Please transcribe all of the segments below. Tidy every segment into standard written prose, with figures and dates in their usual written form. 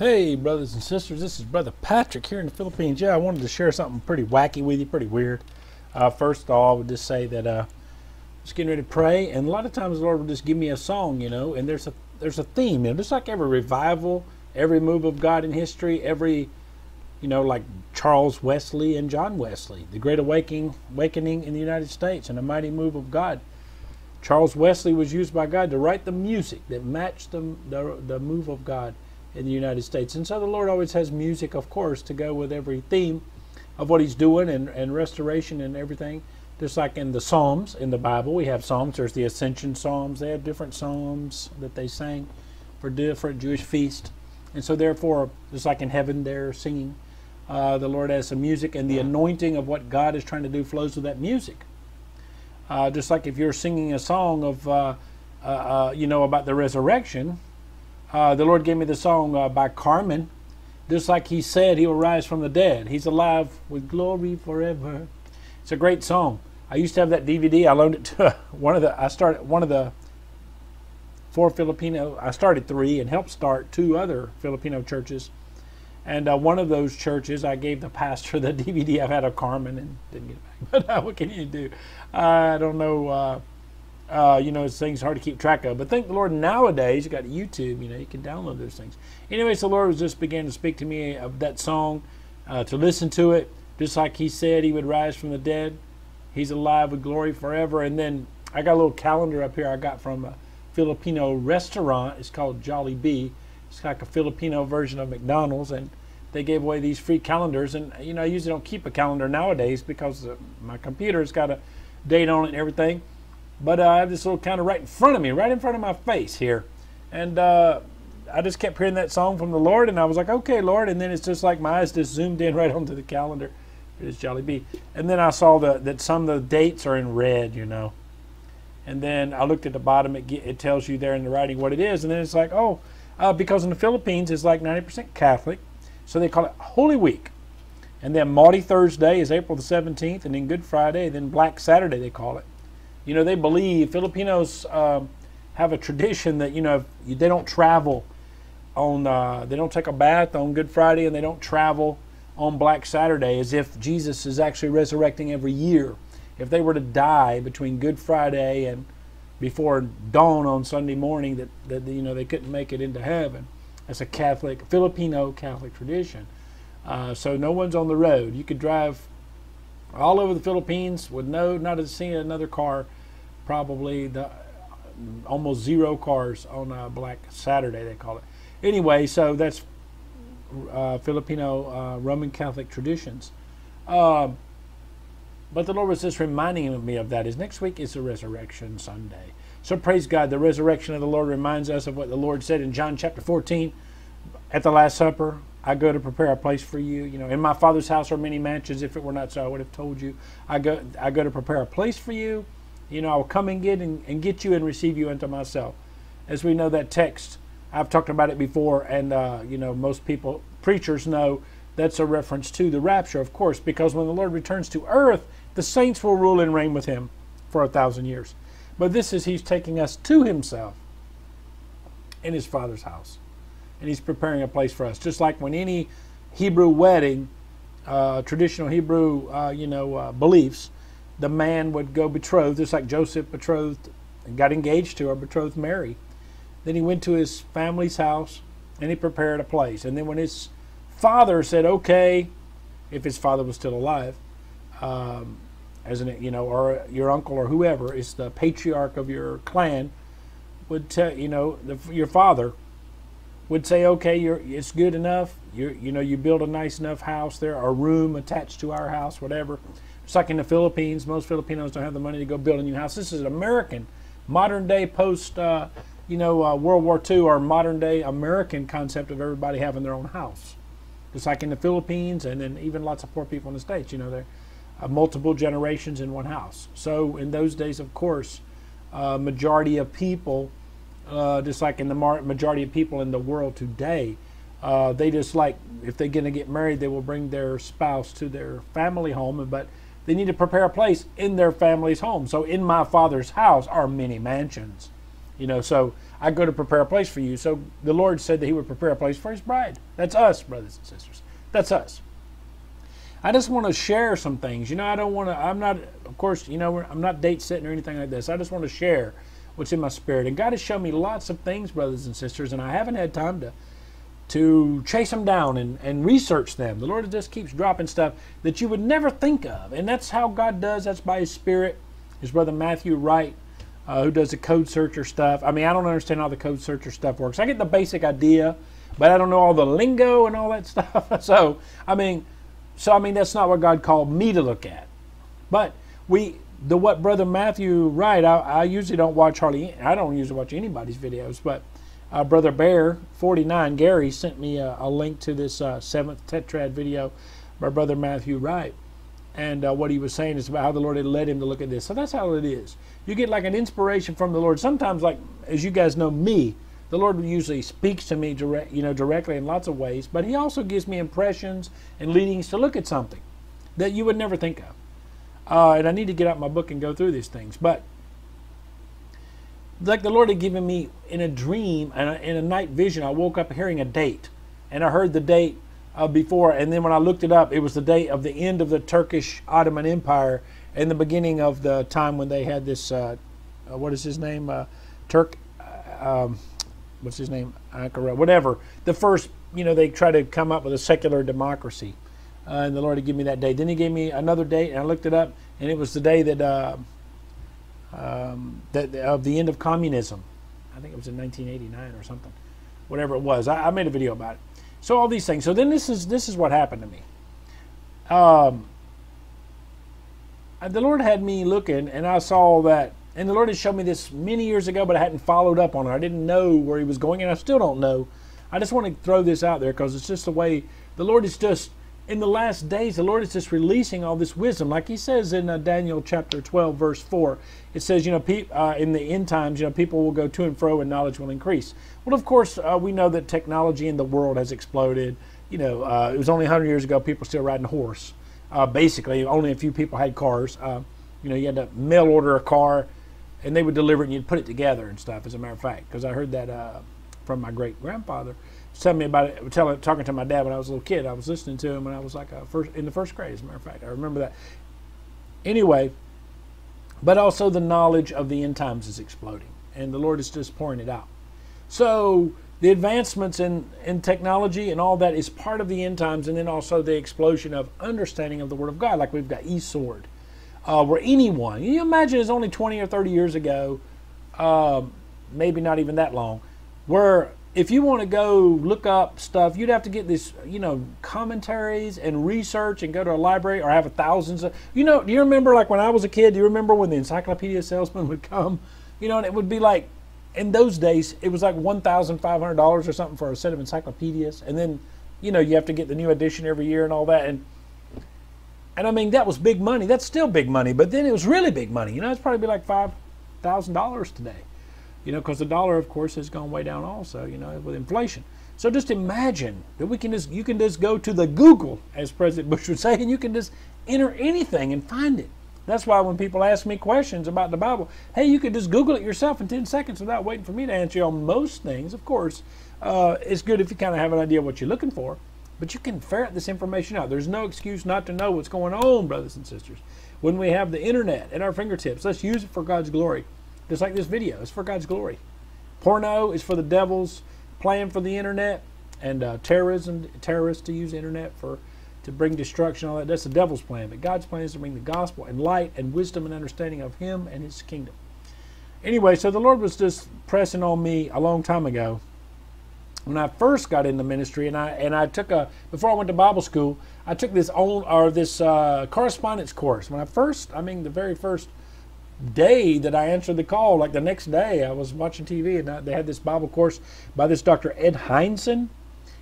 Hey brothers and sisters, this is Brother Patrick here in the Philippines. Yeah, I wanted to share something pretty wacky with you, pretty weird. First of all, I would just say that just getting ready to pray, and a lot of times the Lord will just give me a song, you know, and there's a theme, you know, just like every revival, every move of God in history, every, you know, like Charles Wesley and John Wesley, the Great Awakening in the United States and a mighty move of God. Charles Wesley was used by God to write the music that matched the move of God in the United States. And so the Lord always has music, of course, to go with every theme of what he's doing and restoration and everything. Just like in the Psalms in the Bible, we have Psalms. There's the Ascension Psalms. They have different Psalms that they sang for different Jewish feasts. And so therefore, just like in heaven they're singing, the Lord has some music, and the anointing of what God is trying to do flows with that music. Just like if you're singing a song of, you know, about the resurrection, the Lord gave me the song by Carmen. Just like he said, he will rise from the dead. He's alive with glory forever. It's a great song. I used to have that DVD. I loaned it to I started three and helped start two other Filipino churches. And one of those churches, I gave the pastor the DVD. I've had a Carmen and didn't get it back. But what can you do? I don't know. You know, it's things hard to keep track of. But thank the Lord, nowadays, you got YouTube, you know, you can download those things. Anyways, the Lord was just began to speak to me of that song, to listen to it. Just like he said, he would rise from the dead. He's alive with glory forever. And then I got a little calendar up here I got from a Filipino restaurant. It's called Jollibee. It's like a Filipino version of McDonald's. And they gave away these free calendars. And, you know, I usually don't keep a calendar nowadays because my computer's got a date on it and everything. But I have this little counter right in front of me, right in front of my face here. And I just kept hearing that song from the Lord, and I was like, okay, Lord. And then it's just like my eyes just zoomed in right onto the calendar. It's Jollibee. And then I saw that some of the dates are in red, you know. And then I looked at the bottom. It tells you there in the writing what it is. And then it's like, oh, because in the Philippines, it's like 90% Catholic. So they call it Holy Week. And then Maundy Thursday is April the 17th, and then Good Friday, and then Black Saturday they call it. You know, they believe, Filipinos have a tradition that, you know, they don't travel on, they don't take a bath on Good Friday, and they don't travel on Black Saturday, as if Jesus is actually resurrecting every year. If they were to die between Good Friday and before dawn on Sunday morning, that you know, they couldn't make it into heaven. That's a Catholic, Filipino Catholic tradition. So no one's on the road. You could drive all over the Philippines with not seeing another car, probably almost zero cars on Black Saturday, they call it. Anyway, so that's Filipino Roman Catholic traditions. But the Lord was just reminding me of that. Is next week is the Resurrection Sunday. So praise God, the resurrection of the Lord reminds us of what the Lord said in John chapter 14 at the Last Supper. I go to prepare a place for you. You know, in my Father's house are many mansions. If it were not so, I would have told you. I go to prepare a place for you. You know, I will come and get you and receive you unto myself. As we know that text, I've talked about it before, and you know, most people, preachers, know that's a reference to the rapture, of course, because when the Lord returns to earth, the saints will rule and reign with him for 1,000 years. But this is he's taking us to himself in his Father's house. And he's preparing a place for us. Just like when any Hebrew wedding, traditional Hebrew, you know, beliefs, the man would go betrothed, just like Joseph betrothed, and got engaged to or betrothed Mary. Then he went to his family's house and he prepared a place. And then when his father said, okay, if his father was still alive, as an, you know, or your uncle or whoever is the patriarch of your clan, would tell, you know, your father would say, okay, it's good enough. You know, you build a nice enough house there, a room attached to our house, whatever. It's like in the Philippines, most Filipinos don't have the money to go build a new house. This is an American, modern day post, you know, World War II or modern day American concept of everybody having their own house. It's like in the Philippines, and then even lots of poor people in the States, you know, they're multiple generations in one house. So in those days, of course, majority of people, just like in the majority of people in the world today, they just like, if they're going to get married, they will bring their spouse to their family home, but they need to prepare a place in their family's home. So in my Father's house are many mansions. You know, so I go to prepare a place for you. So the Lord said that he would prepare a place for his bride. That's us, brothers and sisters. That's us. I just want to share some things. You know, I don't want to, I'm not, of course, you know, I'm not date setting or anything like this. I just want to share what's in my spirit. And God has shown me lots of things, brothers and sisters, and I haven't had time to chase them down and research them. The Lord just keeps dropping stuff that you would never think of. And that's how God does. That's by his spirit. His brother Matthew Wright, who does the code searcher stuff. I mean, I don't understand how the code searcher stuff works. I get the basic idea, but I don't know all the lingo and all that stuff. So I mean, that's not what God called me to look at. But what Brother Matthew Wright, I usually don't watch hardly, I don't usually watch anybody's videos, but Brother Bear 49 Gary sent me a link to this 7th Tetrad video by Brother Matthew Wright. And what he was saying is about how the Lord had led him to look at this. So that's how it is. You get like an inspiration from the Lord. Sometimes, like, as you guys know me, the Lord usually speaks to me directly in lots of ways, but he also gives me impressions and leadings to look at something that you would never think of. And I need to get out my book and go through these things. But like the Lord had given me in a dream, in a night vision, I woke up hearing a date, and I heard the date before, and then when I looked it up, it was the date of the end of the Turkish Ottoman Empire and the beginning of the time when they had this, what is his name, what's his name, Ankara, whatever. The first, they tried to come up with a secular democracy, and the Lord had given me that date. Then he gave me another date, and I looked it up, and it was the day that, of the end of communism. I think it was in 1989 or something, whatever it was. I made a video about it. So all these things. So then this is what happened to me. The Lord had me looking, and I saw that, and the Lord had shown me this many years ago, but I hadn't followed up on it. I didn't know where he was going, and I still don't know. I just want to throw this out there because it's just the way the Lord is just, in the last days, the Lord is just releasing all this wisdom. Like he says in Daniel chapter 12, verse 4, it says, in the end times, people will go to and fro and knowledge will increase. Well, of course, we know that technology in the world has exploded. It was only 100 years ago, people were still riding a horse. Basically, only a few people had cars. You had to mail order a car, and they would deliver it, and you'd put it together and stuff, as a matter of fact, because I heard that from my great-grandfather. Telling me about it, talking to my dad when I was a little kid. I was listening to him when I was like in the first grade, as a matter of fact. I remember that. Anyway, but also the knowledge of the end times is exploding, and the Lord is just pouring it out. So the advancements in technology and all that is part of the end times, and then also the explosion of understanding of the Word of God. Like we've got eSword, where anyone, you imagine it's only 20 or 30 years ago, maybe not even that long, where if you want to go look up stuff, you'd have to get this, commentaries and research and go to a library or have thousands of, do you remember like when I was a kid, do you remember when the encyclopedia salesman would come? And it would be like, in those days, it was like $1,500 or something for a set of encyclopedias. And then, you have to get the new edition every year and all that. And I mean, that was big money. That's still big money, but then it was really big money. It's probably like $5,000 today. Because the dollar, of course, has gone way down also, with inflation. So just imagine that you can just go to the Google, as President Bush would say, and you can just enter anything and find it. That's why when people ask me questions about the Bible, hey, you could just Google it yourself in 10 seconds without waiting for me to answer you on most things. Of course, it's good if you kind of have an idea what you're looking for, but you can ferret this information out. There's no excuse not to know what's going on, brothers and sisters. When we have the internet at our fingertips, let's use it for God's glory. Just like this video, it's for God's glory. Porno is for the devils playing for the internet, and terrorists to use the internet to bring destruction. All that, that's the devil's plan. But God's plan is to bring the gospel and light and wisdom and understanding of Him and His kingdom. Anyway, so the Lord was just pressing on me a long time ago when I first got into ministry, and I took before I went to Bible school, I took this correspondence course. When I first, the very first day that I answered the call, like the next day, I was watching TV and they had this Bible course by this Dr. Ed Hindson,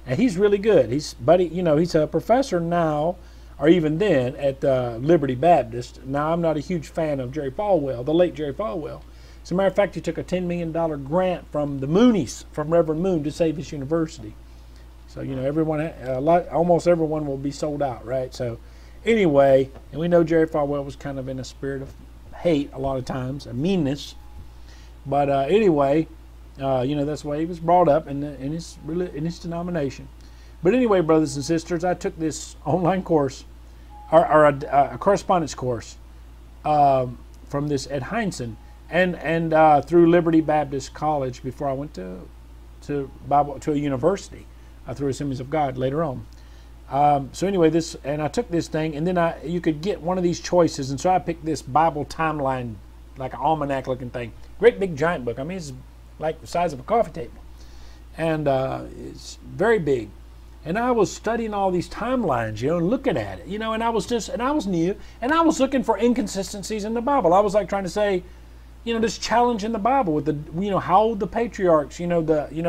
and he's really good. He's a professor now, or even then, at Liberty Baptist. Now, I'm not a huge fan of Jerry Falwell, the late Jerry Falwell. As a matter of fact, he took a $10 million grant from the Moonies, from Reverend Moon, to save his university. So, everyone, almost everyone will be sold out, right? So, anyway, and we know Jerry Falwell was kind of in a spirit of hate a lot of times, and meanness, but anyway, You know, that's the way he was brought up in his denomination. But anyway, brothers and sisters, I took this online course, or a correspondence course, from this Ed Hindson, and through Liberty Baptist College before I went to a university, through Assemblies of God later on. So anyway, I took this thing, and then you could get one of these choices, and so I picked this Bible timeline, like an almanac looking thing, great big giant book. I mean, it's like the size of a coffee table, and it's very big. And I was studying all these timelines, you know, and looking at it, you know, and I was new, and I was looking for inconsistencies in the Bible. I was like trying to say, you know, this challenge in the Bible with the, you know, how old the patriarchs, you know,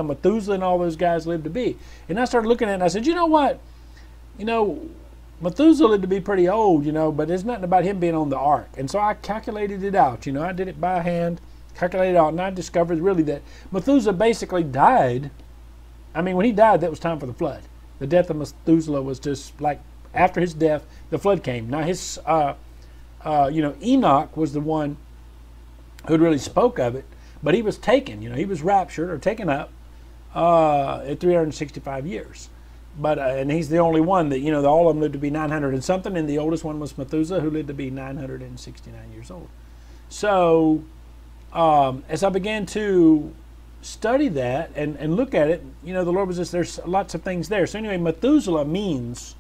Methuselah and all those guys lived to be. And I started looking at it, and I said, you know what, you know, Methuselah lived to be pretty old, you know, but there's nothing about him being on the ark. And so I calculated it out, you know, I did it by hand, calculated it out, and I discovered really that Methuselah basically died. I mean, when he died, that was time for the flood. The death of Methuselah was just like after his death, the flood came. Now his, you know, Enoch was the one who really spoke of it, but he was taken. You know, he was raptured or taken up at 365 years. But and he's the only one that, you know, all of them lived to be 900 and something, and the oldest one was Methuselah, who lived to be 969 years old. So as I began to study that and look at it, you know, the Lord was just, there's lots of things there. So anyway, Methuselah means,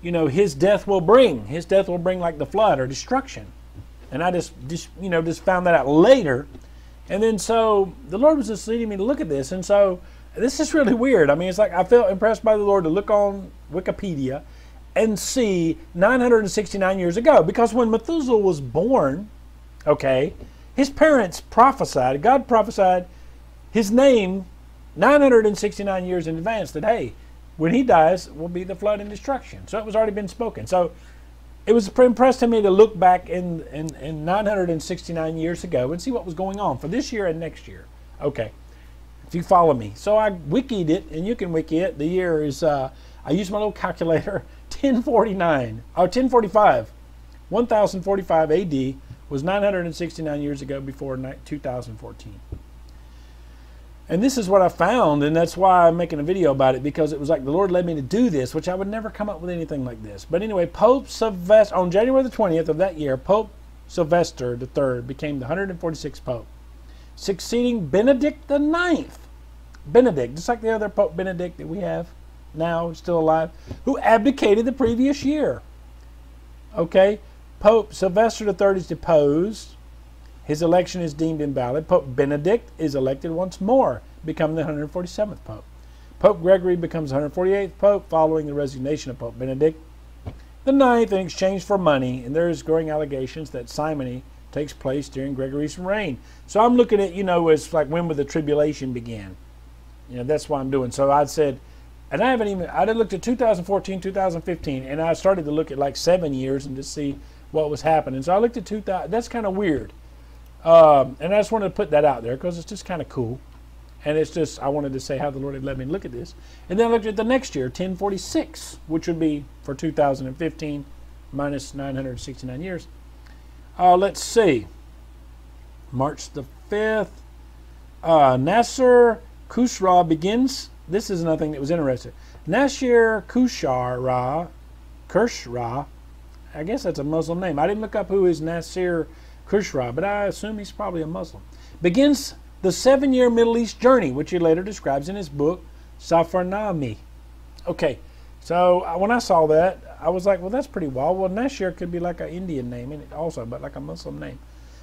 you know, his death will bring like the flood or destruction. And I just you know, just found that out later. And then so the Lord was just leading me to look at this. And so this is really weird. I mean, it's like I felt impressed by the Lord to look on Wikipedia and see 969 years ago, because when Methuselah was born, okay, his parents prophesied, God prophesied his name 969 years in advance, that hey, when he dies will be the flood and destruction. So it was already been spoken. So it was impressive to me to look back in 969 years ago and see what was going on for this year and next year. Okay, if you follow me. So I wikied it, and you can wiki it. The year is, I used my little calculator, 1049, or 1045. 1045 AD was 969 years ago before 2014. And this is what I found, and that's why I'm making a video about it, because it was like the Lord led me to do this, which I would never come up with anything like this. But anyway, Pope Sylvester, on January the 20th of that year, Pope Sylvester III became the 146th Pope, succeeding Benedict IX. Benedict, just like the other Pope Benedict that we have now, still alive, who abdicated the previous year. Okay, Pope Sylvester III is deposed. His election is deemed invalid. Pope Benedict is elected once more, becoming the 147th Pope. Pope Gregory becomes the 148th Pope following the resignation of Pope Benedict IX in exchange for money, and there is growing allegations that simony takes place during Gregory's reign. So I'm looking at, you know, it's like when would the tribulation begin? You know, that's what I'm doing. So I said, and I looked at 2014, 2015, and I started to look at like 7 years and just see what was happening. So I looked at 2000, that's kind of weird. And I just wanted to put that out there because it's just kind of cool, and it's just I wanted to say how the Lord had let me look at this. And then I looked at the next year, 1046, which would be for 2015 minus 969 years. Let's see, March the 5th, Nasir Khusraw begins. This is another thing that was interesting. Nasir Khusraw, I guess that's a Muslim name. I didn't look up who is Nasir Khusraw, but I assume he's probably a Muslim, begins the 7-year Middle East journey, which he later describes in his book, Safarnami. Okay, so when I saw that, I was like, well, that's pretty wild. Well, Nasir could be like an Indian name in it also, but like a Muslim name.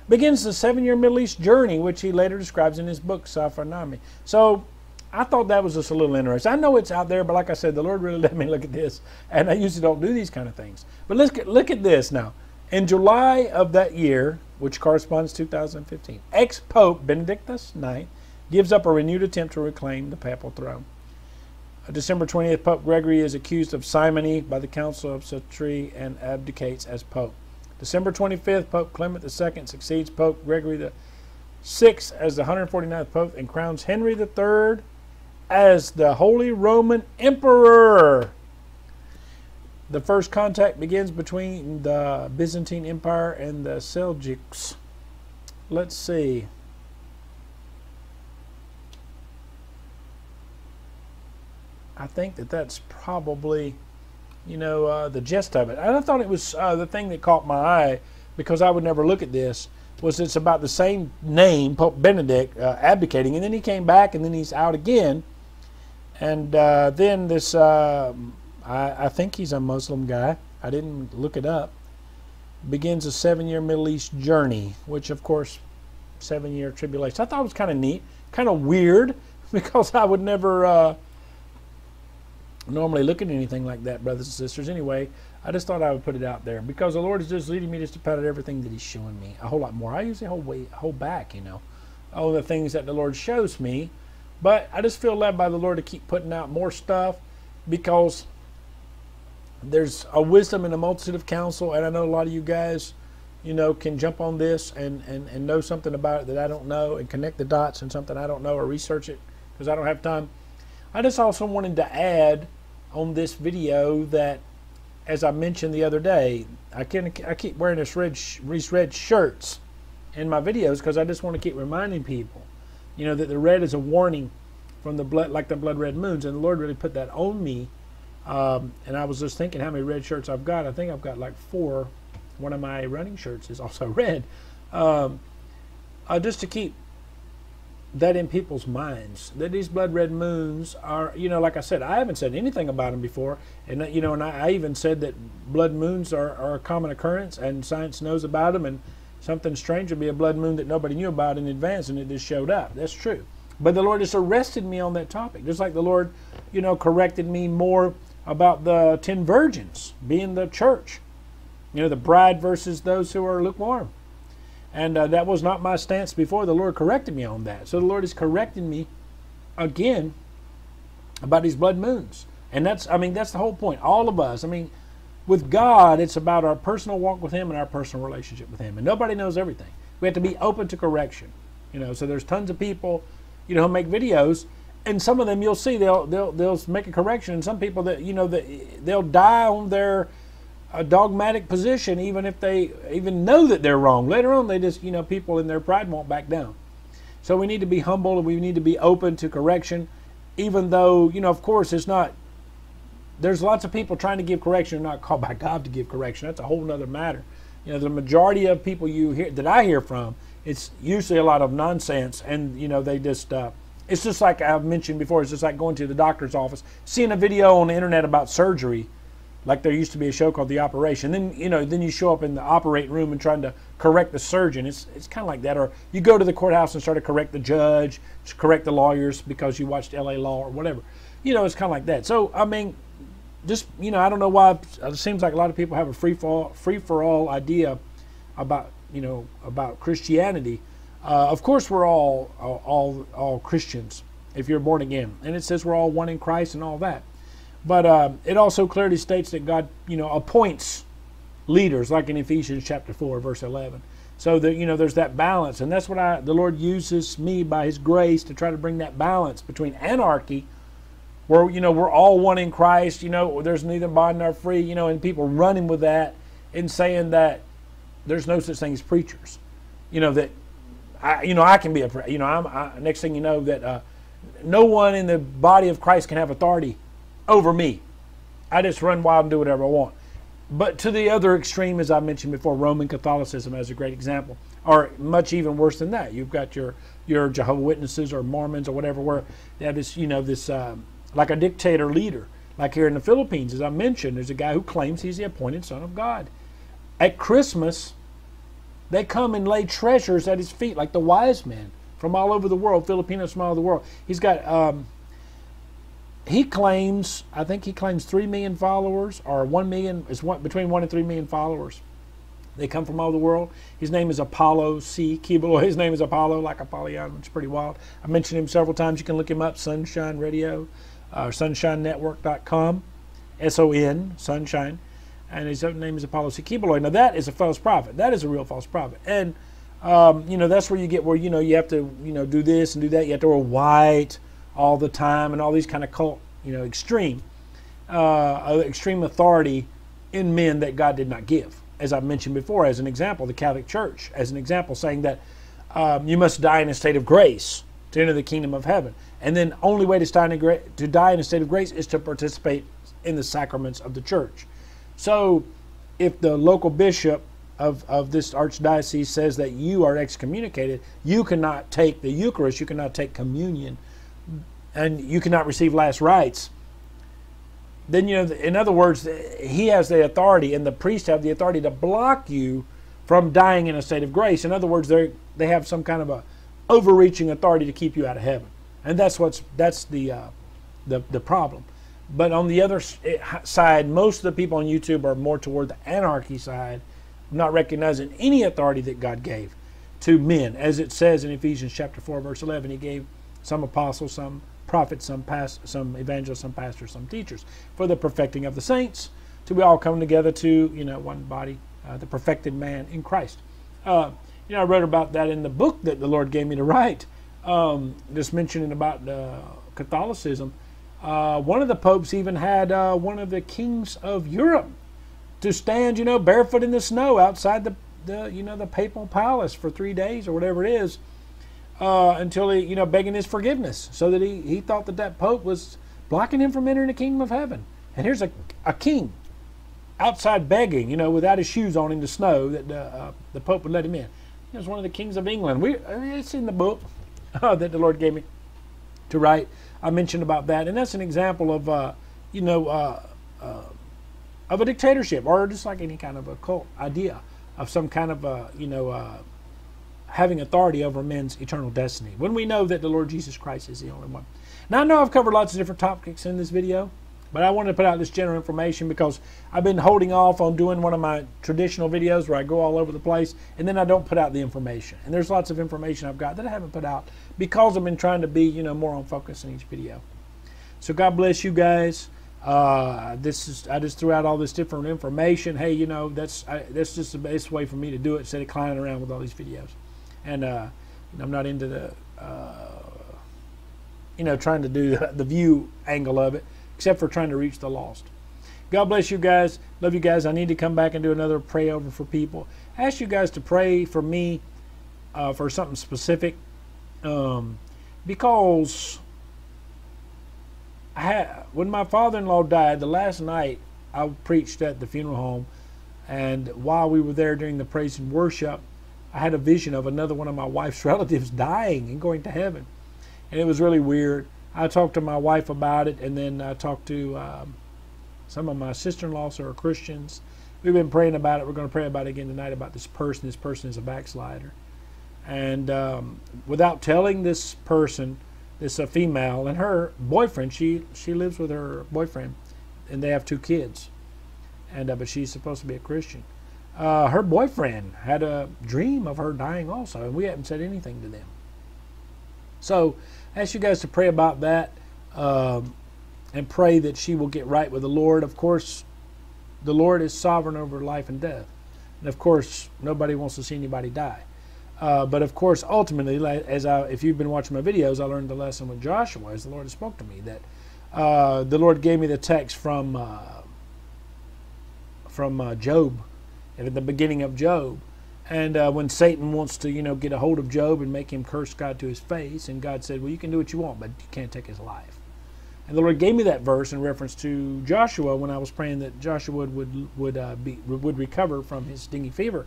Begins the 7-year Middle East journey, which he later describes in his book, Safarnami. So I thought that was just a little interesting. I know it's out there, but like I said, the Lord really let me look at this, and I usually don't do these kind of things. But let's look at this now. In July of that year, which corresponds to 2015, ex-Pope Benedict IX gives up a renewed attempt to reclaim the papal throne. On December 20th, Pope Gregory is accused of simony by the Council of Sutri and abdicates as Pope. December 25th, Pope Clement II succeeds Pope Gregory VI as the 149th Pope and crowns Henry III as the Holy Roman Emperor. The first contact begins between the Byzantine Empire and the Seljuks. Let's see. I think that that's probably, you know, the gist of it. And I thought it was the thing that caught my eye, because I would never look at this, was it's about the same name, Pope Benedict, abdicating, and then he came back, and then he's out again. And then this, I think he's a Muslim guy, I didn't look it up, begins a 7-year Middle East journey, which of course, 7-year tribulation. I thought it was kind of neat, kind of weird, because I would never normally look at anything like that, brothers and sisters. Anyway, I just thought I would put it out there, because the Lord is just leading me just about everything that he's showing me, a whole lot more. I usually hold back, you know, all the things that the Lord shows me, but I just feel led by the Lord to keep putting out more stuff, because there's a wisdom in a multitude of counsel, and I know a lot of you guys, you know, can jump on this and know something about it that I don't know, and connect the dots and something I don't know, or research it, because I don't have time. I just also wanted to add on this video that, as I mentioned the other day, I keep wearing this red shirts in my videos, because I just want to keep reminding people, you know, that the red is a warning from the blood, like the blood red moons, and the Lord really put that on me. And I was just thinking how many red shirts I've got. I think I've got like 4. One of my running shirts is also red. Just to keep that in people's minds, that these blood red moons are, you know, like I said, I haven't said anything about them before, and you know, and I even said that blood moons are a common occurrence, and science knows about them, and something strange would be a blood moon that nobody knew about in advance, and it just showed up. That's true. But the Lord just arrested me on that topic, just like the Lord, you know, corrected me more about the 10 virgins being the church, you know, the bride versus those who are lukewarm. And that was not my stance before. The Lord corrected me on that. So the Lord is correcting me again about these blood moons. And that's, I mean, that's the whole point. All of us, I mean, with God, it's about our personal walk with Him and our personal relationship with Him. And nobody knows everything. We have to be open to correction. You know, so there's tons of people, you know, who make videos, and some of them you'll see they'll make a correction, and some people that, you know, they'll die on their dogmatic position, even if they even know that they're wrong. Later on, they just, you know, people in their pride won't back down. So we need to be humble, and we need to be open to correction, even though, you know, of course, it's not, there's lots of people trying to give correction who are not called by God to give correction. That's a whole nother matter. You know, the majority of people you hear, that I hear from, it's usually a lot of nonsense, and, you know, they just, it's just like I've mentioned before, it's just like going to the doctor's office, seeing a video on the internet about surgery. Like there used to be a show called The Operation. Then, you know, then you show up in the operating room and trying to correct the surgeon. It's kind of like that. Or you go to the courthouse and start to correct the judge, to correct the lawyers because you watched LA Law or whatever. You know, it's kind of like that. So, I mean, just, you know, I don't know why it seems like a lot of people have a free-for-all idea about, you know, about Christianity. Of course, we're all Christians if you're born again. And it says we're all one in Christ and all that. But it also clearly states that God, you know, appoints leaders, like in Ephesians chapter 4, verse 11. So that, you know, there's that balance, and that's what the Lord uses me by His grace to try to bring that balance between anarchy, where, you know, we're all one in Christ. You know, there's neither bond nor free. You know, and people running with that and saying that there's no such thing as preachers. You know that, I can be a, you know, next thing you know that no one in the body of Christ can have authority over me. I just run wild and do whatever I want. But to the other extreme, as I mentioned before, Roman Catholicism as a great example, or much even worse than that. You've got your Jehovah's Witnesses or Mormons or whatever, where they have this, you know, this like a dictator leader. Like here in the Philippines, as I mentioned, there's a guy who claims he's the appointed Son of God. At Christmas, they come and lay treasures at his feet, like the wise men from all over the world, Filipinos from all over the world. He's got... he claims, I think he claims 3 million followers, or 1 million, is between 1 and 3 million followers. They come from all over the world. His name is Apollo C. Quiboloy. His name is Apollo, like Apollyon, which is pretty wild. I mentioned him several times. You can look him up, Sunshine Radio, sunshinenetwork.com, S-O-N, Sunshine. And his own name is Apollo C. Quiboloy. Now that is a false prophet. That is a real false prophet. And, you know, that's where you get where, you know, you have to, you know, do this and do that. You have to wear white all the time, and all these kind of cult, you know, extreme authority in men that God did not give. As I mentioned before, as an example, the Catholic Church, as an example, saying that you must die in a state of grace. to enter the kingdom of heaven. And then only way to die in a state of grace is to participate in the sacraments of the church. So if the local bishop of this archdiocese says that you are excommunicated, you cannot take the Eucharist, you cannot take communion, and you cannot receive last rites, then, you know, in other words, he has the authority and the priests have the authority to block you from dying in a state of grace. In other words, they have some kind of a overreaching authority to keep you out of heaven. And that's the problem. But on the other side, most of the people on YouTube are more toward the anarchy side, not recognizing any authority that God gave to men. As it says in Ephesians chapter 4, verse 11, he gave some apostles, some prophets, some evangelists, some pastors, some teachers, for the perfecting of the saints, till we all come together to, you know, one body, the perfected man in Christ. You know, I wrote about that in the book that the Lord gave me to write, just mentioning about Catholicism. One of the popes even had one of the kings of Europe to stand, you know, barefoot in the snow outside the papal palace for 3 days or whatever it is, until he, you know, begging his forgiveness, so that he thought that pope was blocking him from entering the kingdom of heaven. And here's a king outside begging, you know, without his shoes on in the snow, that the pope would let him in. He was one of the kings of England. It's in the book that the Lord gave me to write. I mentioned about that, and that's an example of, you know, of a dictatorship, or just like any kind of a cult idea of some kind of, you know, having authority over men's eternal destiny, when we know that the Lord Jesus Christ is the only one. Now, I know I've covered lots of different topics in this video, but I wanted to put out this general information because I've been holding off on doing one of my traditional videos where I go all over the place, and then I don't put out the information. And there's lots of information I've got that I haven't put out because I've been trying to be, you know, more on focus in each video. So God bless you guys. I just threw out all this different information. Hey, you know, that's just the best way for me to do it, instead of climbing around with all these videos. And I'm not into the, you know, trying to do the view angle of it, except for trying to reach the lost. God bless you guys. Love you guys. I need to come back and do another pray over for people. I ask you guys to pray for me for something specific, because when my father-in-law died, the last night I preached at the funeral home, and while we were there during the praise and worship, I had a vision of another one of my wife's relatives dying and going to heaven. And it was really weird. I talked to my wife about it, and then I talked to some of my sister-in-laws who are Christians. We've been praying about it. We're going to pray about it again tonight, about this person. This person is a backslider. And without telling this person, this female, and her boyfriend, she lives with her boyfriend, and they have 2 kids. And but she's supposed to be a Christian. Her boyfriend had a dream of her dying also, and we haven't said anything to them. So I ask you guys to pray about that, and pray that she will get right with the Lord. Of course, the Lord is sovereign over life and death. And of course, nobody wants to see anybody die. But of course, ultimately, if you've been watching my videos, I learned the lesson with Joshua, as the Lord spoke to me, that the Lord gave me the text from Job, at the beginning of Job. And when Satan wants to, you know, get a hold of Job and make him curse God to his face, and God said, well, you can do what you want, but you can't take his life. And the Lord gave me that verse in reference to Joshua when I was praying that Joshua would recover from his dengue fever.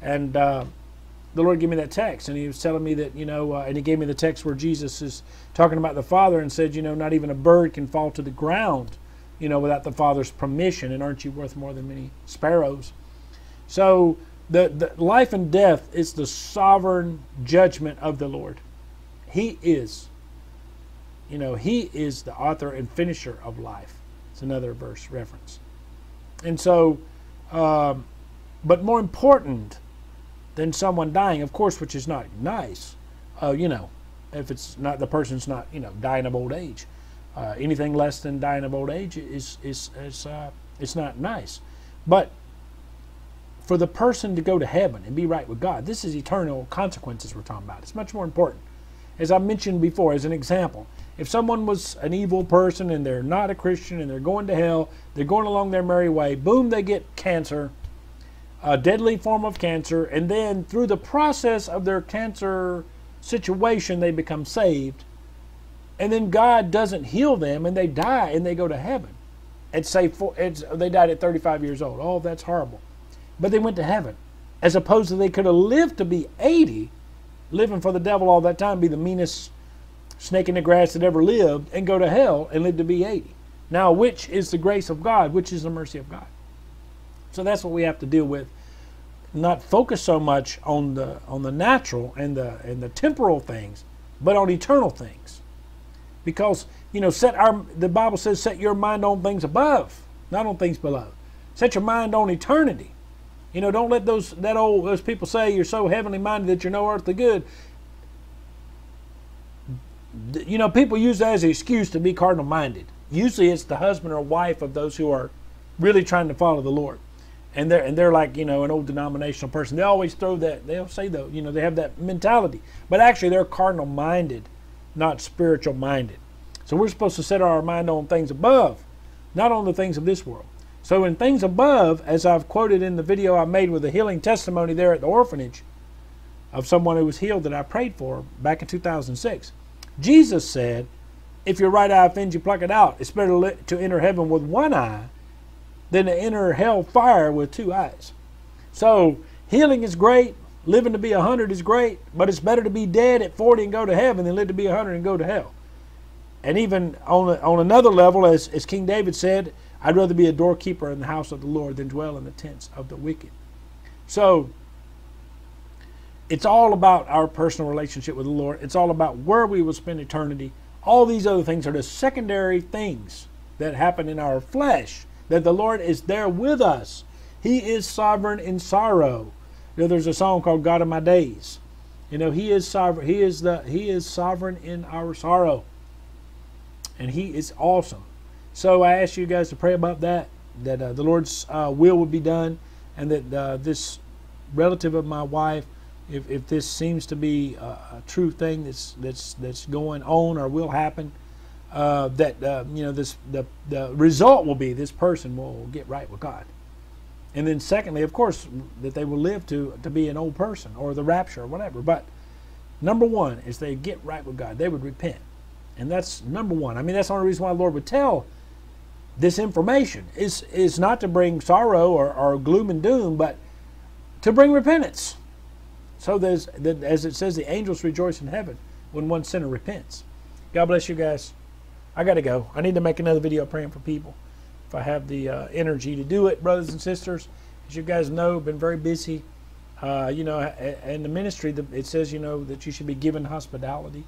And the Lord gave me that text, and he was telling me that, you know, and he gave me the text where Jesus is talking about the Father and said, you know, not even a bird can fall to the ground, you know, without the Father's permission, and aren't you worth more than many sparrows? So the life and death is the sovereign judgment of the Lord. He is, you know, he is the author and finisher of life. It's another verse reference. And so, but more important than someone dying, of course, which is not nice, you know, if it's not, the person's not, you know, dying of old age. Anything less than dying of old age is not nice. But for the person to go to heaven and be right with God, this is eternal consequences we're talking about. It's much more important. As I mentioned before, as an example, if someone was an evil person and they're not a Christian and they're going to hell, they're going along their merry way, boom, they get cancer, a deadly form of cancer, and then through the process of their cancer situation they become saved, and then God doesn't heal them, and they die, and they go to heaven. And say they died at 35 years old. Oh, that's horrible. But they went to heaven, as opposed to they could have lived to be 80, living for the devil all that time, be the meanest snake in the grass that ever lived, and go to hell and live to be 80. Now, which is the grace of God? Which is the mercy of God? So that's what we have to deal with. Not focus so much on the natural and the temporal things, but on eternal things, because you know, the Bible says, set your mind on things above, not on things below. Set your mind on eternity. You know, don't let those people say you're so heavenly minded that you're no earthly good. You know, people use that as an excuse to be cardinal minded. Usually, it's the husband or wife of those who are really trying to follow the Lord. And they're like, you know, an old denominational person. They always throw that, they'll say though, you know, they have that mentality. But actually they're carnal minded, not spiritual minded. So we're supposed to set our mind on things above, not on the things of this world. So in things above, as I've quoted in the video I made with the healing testimony there at the orphanage of someone who was healed that I prayed for back in 2006, Jesus said, if your right eye offends you, pluck it out. It's better to enter heaven with one eye than to enter hell fire with two eyes. So healing is great, living to be 100 is great, but it's better to be dead at 40 and go to heaven than live to be 100 and go to hell. And even on another level, as King David said, I'd rather be a doorkeeper in the house of the Lord than dwell in the tents of the wicked. So it's all about our personal relationship with the Lord. It's all about where we will spend eternity. All these other things are the secondary things that happen in our flesh, that the Lord is there with us. He is sovereign in sorrow. You know, there's a song called God of My Days. You know, He is sovereign. He is sovereign in our sorrow. And He is awesome. So I ask you guys to pray about that, that the Lord's will would be done, and that this relative of my wife, if this seems to be a true thing that's going on or will happen, you know, the result will be this person will get right with God. And then secondly, of course, that they will live to be an old person or the rapture or whatever. But number one is they get right with God. They would repent. And that's number one. I mean, that's the only reason why the Lord would tell this information. It's not to bring sorrow or gloom and doom, but to bring repentance. So as it says, the angels rejoice in heaven when one sinner repents. God bless you guys. I got to go. I need to make another video praying for people if I have the energy to do it, brothers and sisters. As you guys know, I've been very busy. You know, in the ministry, it says, you know, that you should be given hospitality.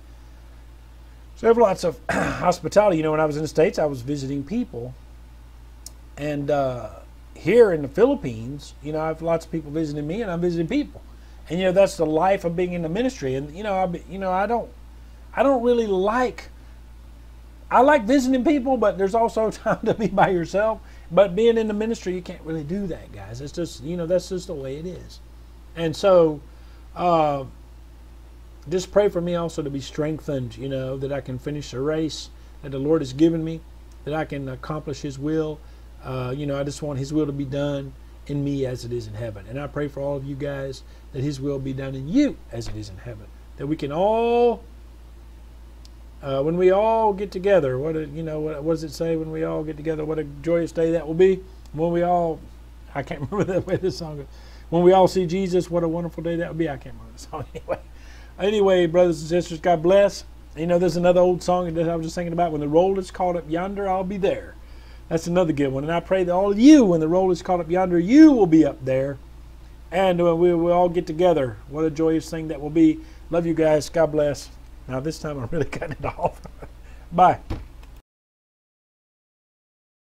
So I have lots of hospitality. You know, when I was in the States, I was visiting people. And here in the Philippines, you know, I have lots of people visiting me, and I'm visiting people. And, you know, that's the life of being in the ministry. And, you know, I don't really like... I like visiting people, but there's also time to be by yourself. But being in the ministry, you can't really do that, guys. It's just, you know, that's just the way it is. And so, just pray for me also to be strengthened, you know, that I can finish the race that the Lord has given me, that I can accomplish His will. You know, I just want His will to be done in me as it is in heaven. And I pray for all of you guys that His will be done in you as it is in heaven. That we can all... when we all get together, what does it say? When we all get together, what a joyous day that will be. When we all, I can't remember the way this song goes. When we all see Jesus, what a wonderful day that will be. I can't remember the song anyway. Anyway, brothers and sisters, God bless. You know, there's another old song that I was just thinking about. When the roll is called up yonder, I'll be there. That's another good one. And I pray that all of you, when the roll is called up yonder, you will be up there. And when we will all get together, what a joyous thing that will be. Love you guys. God bless. Now this time I really cut it off. Bye.